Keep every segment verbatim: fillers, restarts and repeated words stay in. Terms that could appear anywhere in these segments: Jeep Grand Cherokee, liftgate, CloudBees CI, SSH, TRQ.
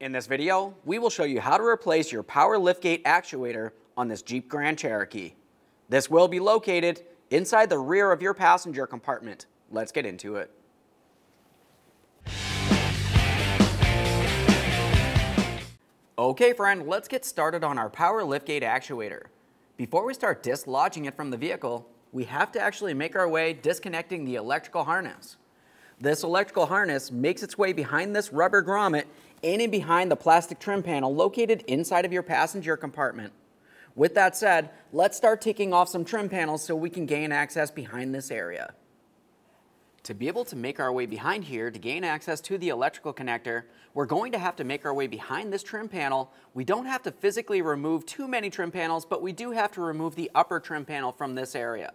In this video, we will show you how to replace your power liftgate actuator on this Jeep Grand Cherokee. This will be located inside the rear of your passenger compartment. Let's get into it. Okay friend, let's get started on our power liftgate actuator. Before we start dislodging it from the vehicle, we have to actually make our way disconnecting the electrical harness. This electrical harness makes its way behind this rubber grommet in and behind the plastic trim panel located inside of your passenger compartment. With that said, let's start taking off some trim panels so we can gain access behind this area. To be able to make our way behind here to gain access to the electrical connector, we're going to have to make our way behind this trim panel. We don't have to physically remove too many trim panels, but we do have to remove the upper trim panel from this area.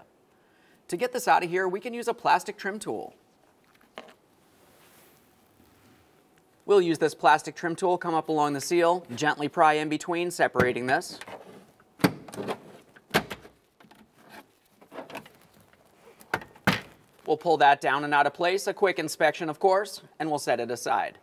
To get this out of here, we can use a plastic trim tool. We'll use this plastic trim tool, come up along the seal, gently pry in between, separating this. We'll pull that down and out of place, a quick inspection of course, and we'll set it aside.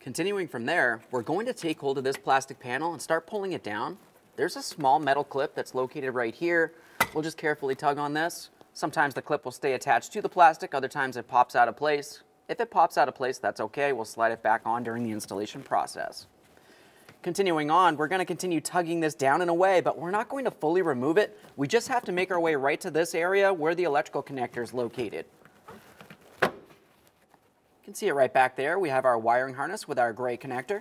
Continuing from there, we're going to take hold of this plastic panel and start pulling it down. There's a small metal clip that's located right here. We'll just carefully tug on this. Sometimes the clip will stay attached to the plastic, other times it pops out of place. If it pops out of place, that's okay. We'll slide it back on during the installation process. Continuing on, we're going to continue tugging this down and away, but we're not going to fully remove it. We just have to make our way right to this area where the electrical connector is located. You can see it right back there. We have our wiring harness with our gray connector.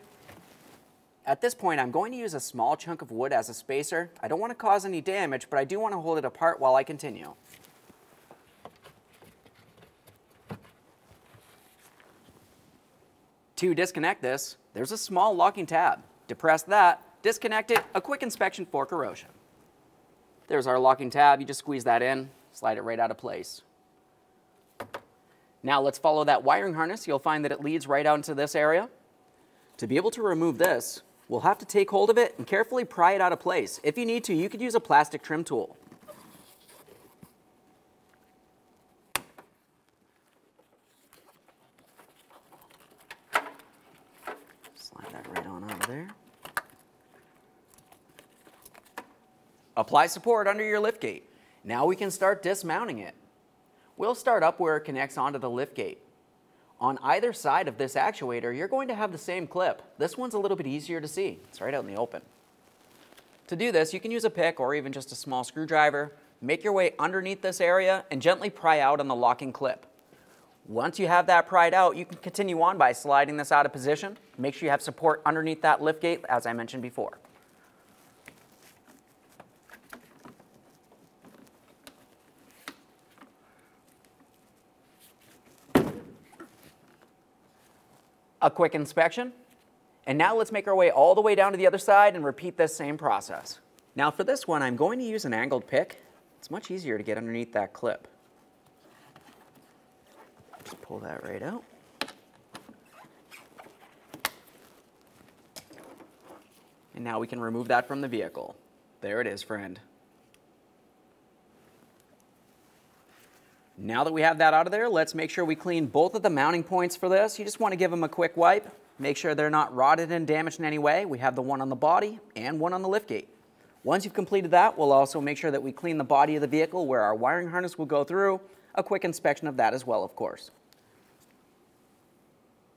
At this point, I'm going to use a small chunk of wood as a spacer. I don't want to cause any damage, but I do want to hold it apart while I continue. To disconnect this, there's a small locking tab. Depress that, disconnect it, a quick inspection for corrosion. There's our locking tab. You just squeeze that in, slide it right out of place. Now let's follow that wiring harness. You'll find that it leads right out into this area. To be able to remove this, we'll have to take hold of it and carefully pry it out of place. If you need to, you could use a plastic trim tool. Apply support under your liftgate. Now we can start dismounting it. We'll start up where it connects onto the liftgate. On either side of this actuator, you're going to have the same clip. This one's a little bit easier to see. It's right out in the open. To do this, you can use a pick or even just a small screwdriver. Make your way underneath this area and gently pry out on the locking clip. Once you have that pried out, you can continue on by sliding this out of position. Make sure you have support underneath that liftgate, as I mentioned before. A quick inspection, and now let's make our way all the way down to the other side and repeat this same process. Now for this one, I'm going to use an angled pick. It's much easier to get underneath that clip. Just pull that right out. And now we can remove that from the vehicle. There it is, friend. Now that we have that out of there, let's make sure we clean both of the mounting points for this. You just want to give them a quick wipe. Make sure they're not rotted and damaged in any way. We have the one on the body and one on the liftgate. Once you've completed that, we'll also make sure that we clean the body of the vehicle where our wiring harness will go through. A quick inspection of that as well, of course.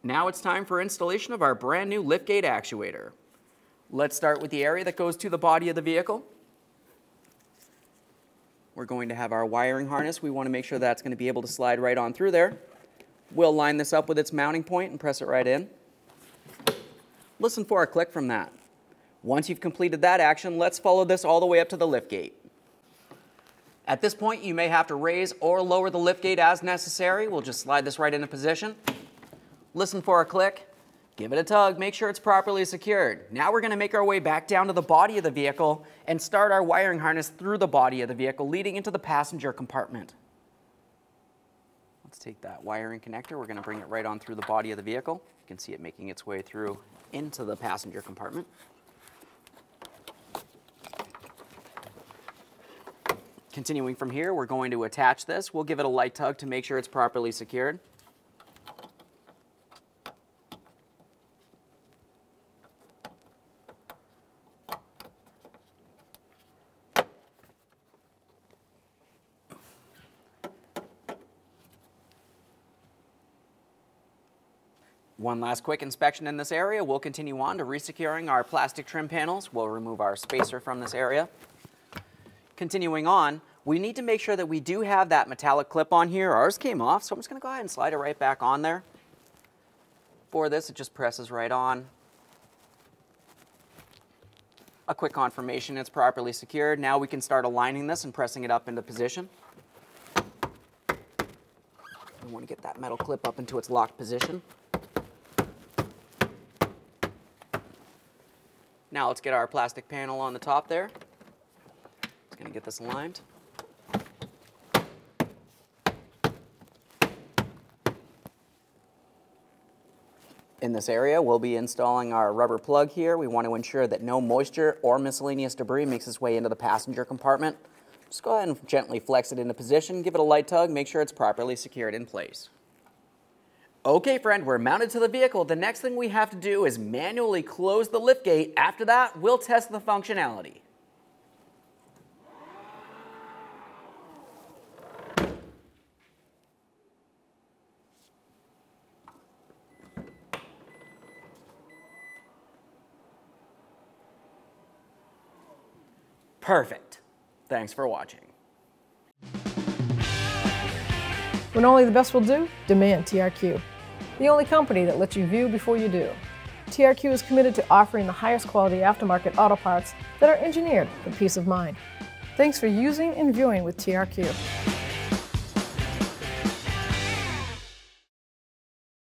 Now it's time for installation of our brand new liftgate actuator. Let's start with the area that goes to the body of the vehicle. We're going to have our wiring harness. We want to make sure that's going to be able to slide right on through there. We'll line this up with its mounting point and press it right in. Listen for a click from that. Once you've completed that action, let's follow this all the way up to the liftgate. At this point, you may have to raise or lower the liftgate as necessary. We'll just slide this right into position. Listen for a click. Give it a tug, make sure it's properly secured. Now we're going to make our way back down to the body of the vehicle and start our wiring harness through the body of the vehicle leading into the passenger compartment. Let's take that wiring connector. We're going to bring it right on through the body of the vehicle. You can see it making its way through into the passenger compartment. Continuing from here, we're going to attach this. We'll give it a light tug to make sure it's properly secured. One last quick inspection in this area. We'll continue on to resecuring our plastic trim panels. We'll remove our spacer from this area. Continuing on, we need to make sure that we do have that metallic clip on here. Ours came off, so I'm just going to go ahead and slide it right back on there. For this, it just presses right on. A quick confirmation it's properly secured. Now we can start aligning this and pressing it up into position. We want to get that metal clip up into its locked position. Now let's get our plastic panel on the top there. Just going to get this aligned. In this area, we'll be installing our rubber plug here. We want to ensure that no moisture or miscellaneous debris makes its way into the passenger compartment. Just go ahead and gently flex it into position, give it a light tug, make sure it's properly secured in place. Okay, friend, we're mounted to the vehicle. The next thing we have to do is manually close the lift gate. After that, we'll test the functionality. Perfect. Thanks for watching. When only the best will do, demand T R Q. The only company that lets you view before you do. T R Q is committed to offering the highest quality aftermarket auto parts that are engineered for peace of mind. Thanks for using and viewing with T R Q.